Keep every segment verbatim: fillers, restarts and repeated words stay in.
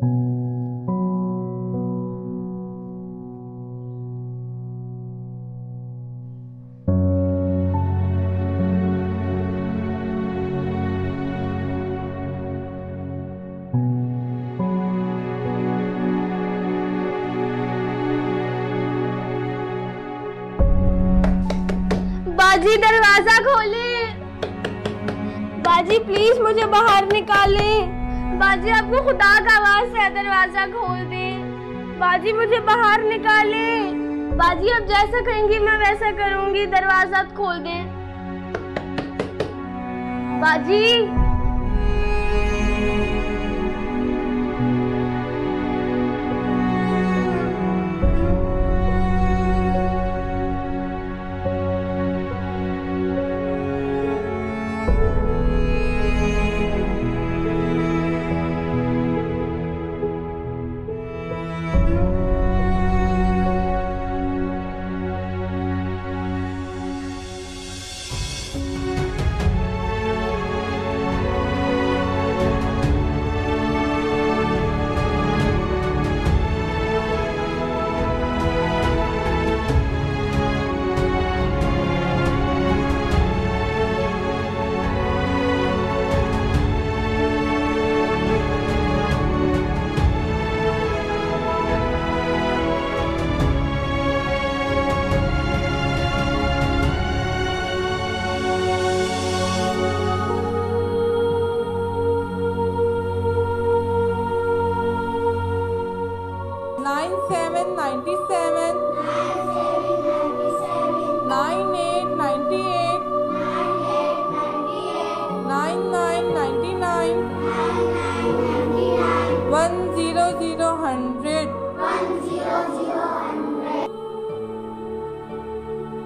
बाजी दरवाजा खोले, बाजी प्लीज मुझे बाहर निकाले। बाजी आपको खुदा का आवाज है, दरवाजा खोल दे। बाजी मुझे बाहर निकाले। बाजी आप जैसा कहेंगी मैं वैसा करूंगी, दरवाजा खोल दे। बाजी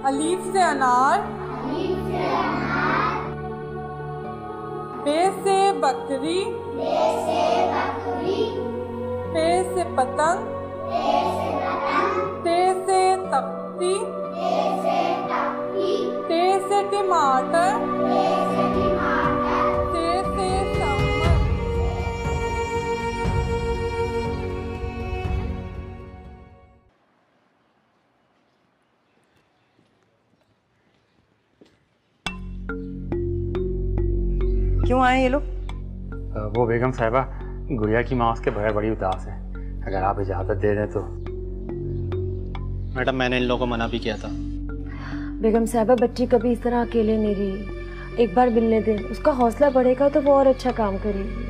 अलीफ से अनार, बे से बकरी, पे से पतंग, ते से तख्ती, ते से टमाटर, ते से समर। क्यों आए ये लोग? वो बेगम साहिबा, गुड़िया की माँ उसके बगैर बड़ी उदास है। अगर आप इजाज़त दे दें तो। मैडम मैंने इन लोगों को मना भी किया था। बेगम साहिबा, बच्ची कभी इस तरह अकेले नहीं रही। एक बार मिलने दें, उसका हौसला बढ़ेगा तो वो और अच्छा काम करेगी।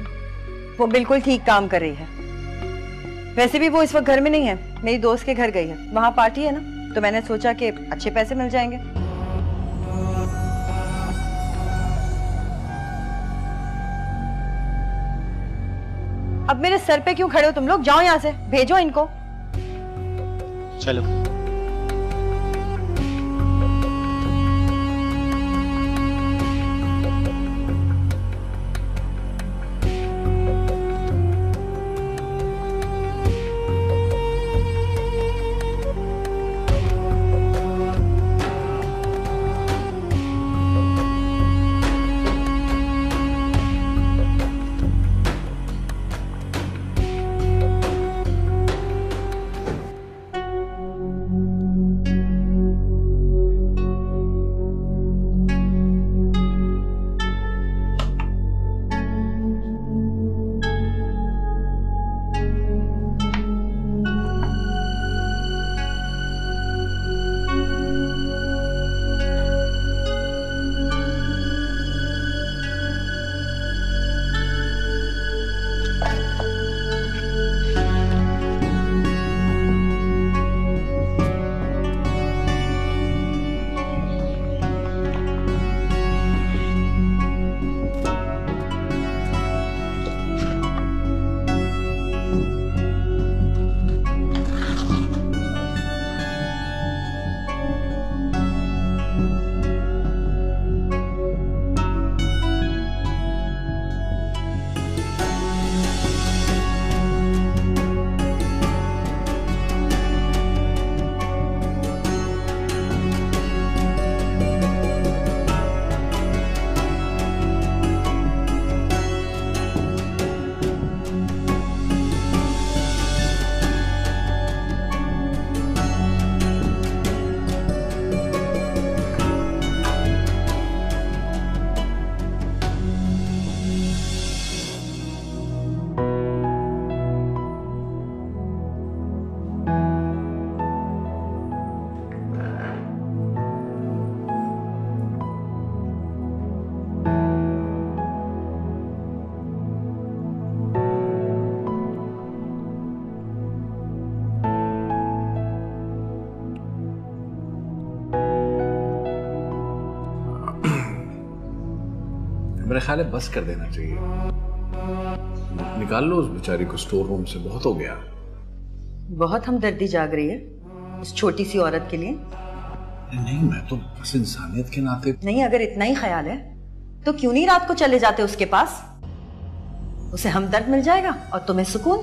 वो बिल्कुल ठीक काम कर रही है। वैसे भी वो इस वक्त घर में नहीं है, मेरी दोस्त के घर गई है। वहाँ पार्टी है ना, तो मैंने सोचा कि अच्छे पैसे मिल जाएंगे। अब मेरे सर पे क्यों खड़े हो तुम लोग? जाओ यहाँ से, भेजो इनको। चलो मेरा ख्याल है बस कर देना चाहिए। निकाल लो उस बेचारी को स्टोर रूम से, बहुत हो गया। बहुत हमदर्दी जाग रही है उस छोटी सी औरत के लिए। नहीं, मैं तो बस इंसानियत के नाते। नहीं, अगर इतना ही ख्याल है तो क्यों नहीं रात को चले जाते उसके पास? उसे हमदर्द मिल जाएगा और तुम्हें सुकून।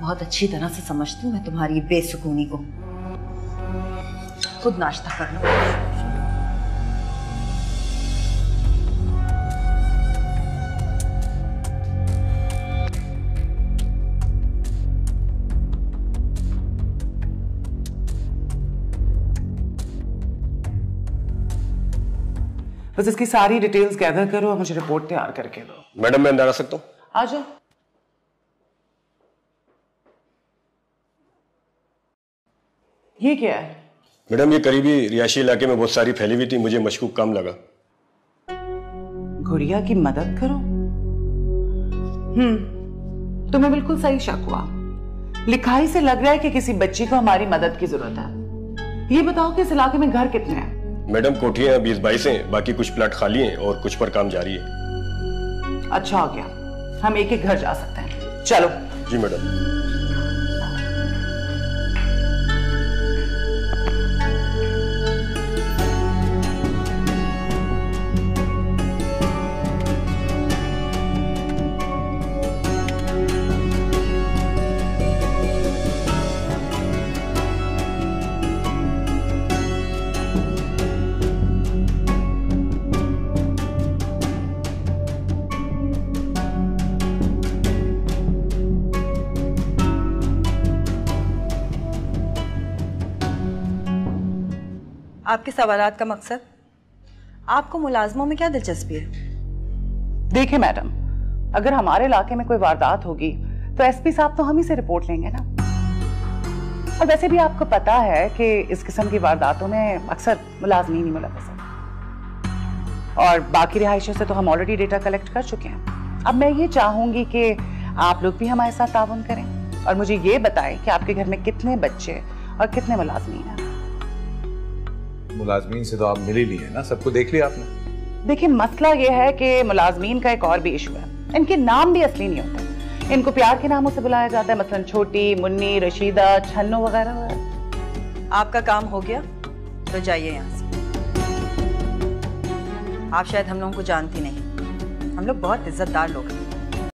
बहुत अच्छी तरह से समझती हूँ मैं तुम्हारी बेसुकूनी को। खुद नाश्ता कर लो। बस इसकी सारी डिटेल्स गैदर करो और मुझे रिपोर्ट तैयार करके दो। मैडम, मैं अंदर आ सकता हूँ? आ जाओ। ये क्या है? मैडम, ये करीबी रिहायशी इलाके में बहुत सारी फैली हुई थी, मुझे मशकूक काम लगा। गुड़िया की मदद करो। हम्म, तुम्हें बिल्कुल सही शक हुआ। लिखाई से लग रहा है कि किसी बच्ची को हमारी मदद की जरूरत है। ये बताओ कि इस इलाके में घर कितने हैं? मैडम, कोठियां बीस बाईस हैं, बाकी कुछ प्लाट खाली हैं और कुछ पर काम जारी है। अच्छा हो गया, हम एक एक घर जा सकते हैं। चलो। जी मैडम। आपके सवालात का मकसद? आपको मुलाजमों में क्या दिलचस्पी है? देखिए मैडम, अगर हमारे इलाके में कोई वारदात होगी तो एसपी साहब तो हम ही से रिपोर्ट लेंगे ना। और वैसे भी आपको पता है कि इस किस्म की वारदातों में अक्सर मुलाजमी नहीं मुलवस होते। और बाकी रिहायशियों से तो हम ऑलरेडी डेटा कलेक्ट कर चुके हैं। अब मैं ये चाहूंगी कि आप लोग भी हमारे साथ ताउन करें और मुझे ये बताएं कि आपके घर में कितने बच्चे और कितने मुलाजमी हैं। मुलाजमीन से तो आप मिल ही लिए ना, सबको देख लिया आपने? देखिए, मसला ये है कि मुलाजमीन का एक और भी इशू है, इनके नाम भी असली नहीं होते। इनको प्यार के नामों से बुलाया जाता है, मसलन छोटी, मुन्नी, रशीदा, छन्नो वगैरह। आपका काम हो गया तो जाइए यहाँ से। आप शायद हम लोगों को जानती नहीं, हम लोग बहुत इज्जतदार लोग हैं।